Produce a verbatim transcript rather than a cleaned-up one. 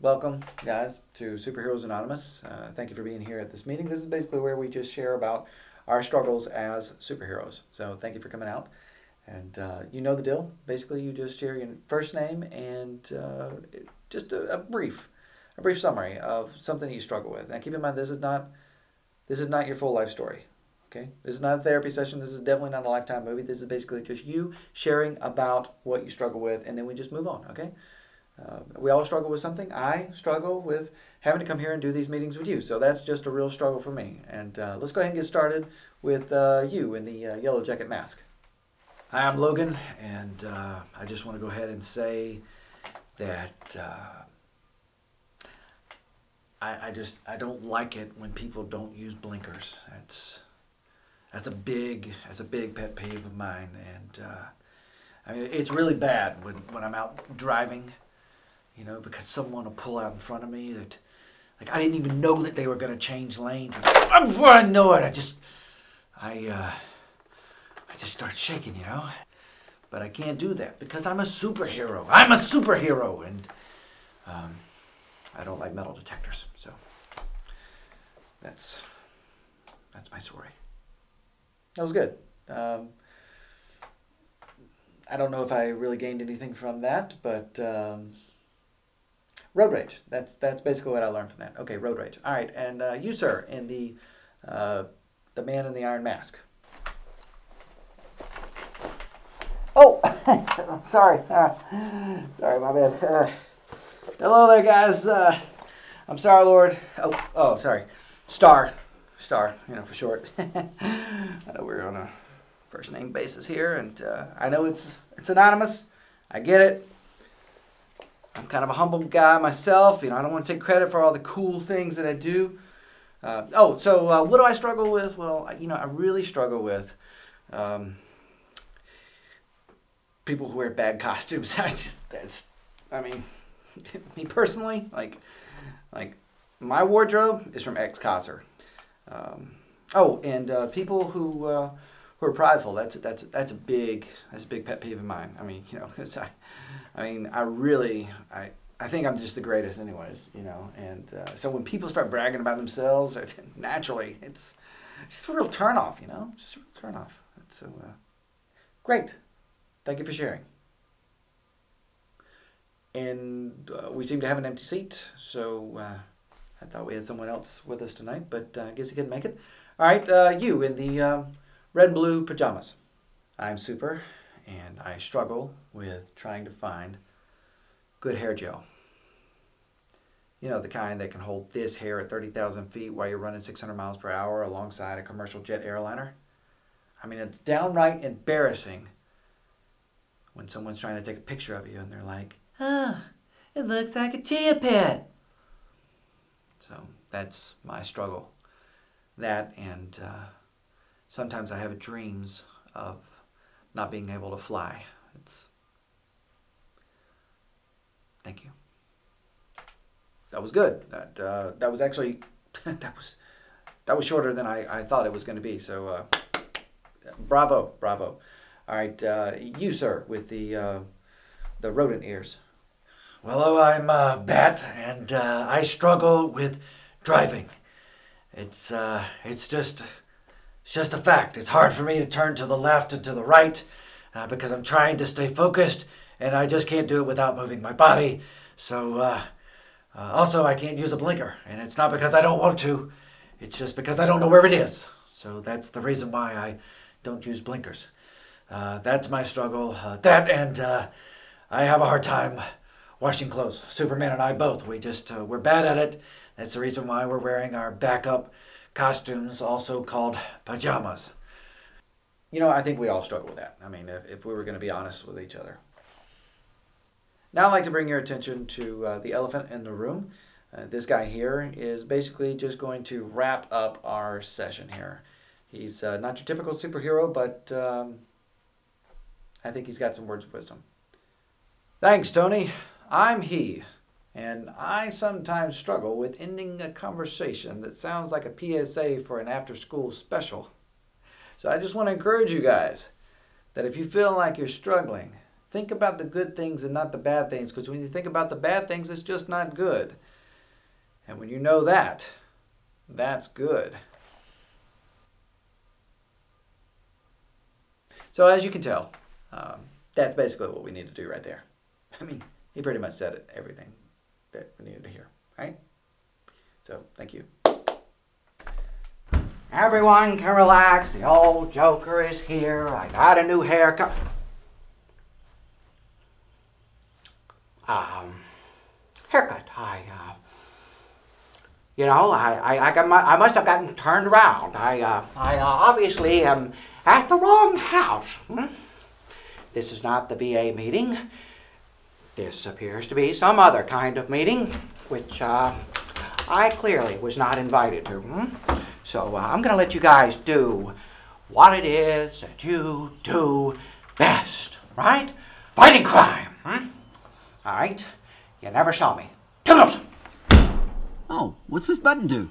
welcome, guys, to Superheroes Anonymous. Uh, thank you for being here at this meeting. This is basically where we just share about our struggles as superheroes. So thank you for coming out. And uh, you know the deal. Basically, you just share your first name and uh, just a, a brief, a brief summary of something that you struggle with. Now, keep in mind, this is not, this is not your full life story. Okay, this is not a therapy session. This is definitely not a Lifetime movie. This is basically just you sharing about what you struggle with, and then we just move on. Okay, uh, we all struggle with something. I struggle with having to come here and do these meetings with you. So that's just a real struggle for me. And uh, let's go ahead and get started with uh, you in the uh, yellow jacket mask. Hi, I'm Logan, and uh, I just want to go ahead and say that uh, I, I just I don't like it when people don't use blinkers. That's That's a big, that's a big pet peeve of mine, and uh, I mean, it's really bad when, when I'm out driving, you know, because someone will pull out in front of me that, like, I didn't even know that they were going to change lanes. And before I know it, I just, I, uh, I just start shaking, you know, but I can't do that because I'm a superhero. I'm a superhero, and um, I don't like metal detectors, so that's, that's my story. That was good. Um, I don't know if I really gained anything from that, but um, road rage. That's that's basically what I learned from that. Okay, road rage. All right, and uh, you, sir, and the uh, the man in the iron mask. Oh, sorry. Uh, sorry, my bad. Uh, hello there, guys. Uh, I'm Star-Lord. Oh, oh, sorry, Star. Star, you know, for short. I know we're on a first name basis here, and uh, I know it's it's anonymous. I get it. I'm kind of a humble guy myself. You know, I don't want to take credit for all the cool things that I do. Uh, oh, so uh, what do I struggle with? Well, you know, I really struggle with um, people who wear bad costumes. I just, that's, I mean, me personally, like, like my wardrobe is from Xcoser. Um, oh, and uh, people who uh, who are prideful—that's that's that's a big that's a big pet peeve of mine. I mean, you know, cause I, I mean, I really I I think I'm just the greatest, anyways. You know, and uh, so when people start bragging about themselves, it, naturally, it's it's a real turnoff. You know, it's just a real turnoff. So uh, great, thank you for sharing. And uh, we seem to have an empty seat, so. Uh, I thought we had someone else with us tonight, but uh, I guess he couldn't make it. All right, uh, you in the um, red-blue pajamas. I'm super, and I struggle with trying to find good hair gel. You know, the kind that can hold this hair at thirty thousand feet while you're running six hundred miles per hour alongside a commercial jet airliner. I mean, it's downright embarrassing when someone's trying to take a picture of you and they're like, "Oh, it looks like a chia pet." So that's my struggle. That and uh, sometimes I have dreams of not being able to fly. It's... Thank you. That was good. That uh, that was actually that was that was shorter than I I thought it was going to be. So uh, bravo, bravo. All right, uh, you, sir, with the uh, the rodent ears. Well, I'm uh, Bat, and uh, I struggle with driving. It's uh, it's just, it's just a fact. It's hard for me to turn to the left and to the right uh, because I'm trying to stay focused, and I just can't do it without moving my body. So, uh, uh, also I can't use a blinker, and it's not because I don't want to. It's just because I don't know where it is. So that's the reason why I don't use blinkers. Uh, that's my struggle. Uh, that and uh, I have a hard time. Washing clothes. Superman and I both. We just, uh, we're bad at it. That's the reason why we're wearing our backup costumes, also called pajamas. You know, I think we all struggle with that. I mean, if, if we were going to be honest with each other. Now I'd like to bring your attention to uh, the elephant in the room. Uh, this guy here is basically just going to wrap up our session here. He's uh, not your typical superhero, but um, I think he's got some words of wisdom. Thanks, Tony. I'm he, and I sometimes struggle with ending a conversation that sounds like a P S A for an after-school special. So I just want to encourage you guys that if you feel like you're struggling, Think about the good things and not the bad things, because when you think about the bad things, it's just not good. And when you know that, that's good. So as you can tell, um, that's basically what we need to do right there. I mean, he pretty much said it, everything that we needed to hear, right? So, thank you. Everyone can relax, the old Joker is here, I got a new haircut. Um, haircut, I, uh, you know, I, I, I, got my, I must have gotten turned around. I, uh, I uh, obviously am at the wrong house. Hmm? This is not the V A meeting. This appears to be some other kind of meeting, which uh, I clearly was not invited to. Hmm? So uh, I'm going to let you guys do what it is that you do best, right? Fighting crime. Hmm? All right? You never saw me. Toodles! Oh, what's this button do?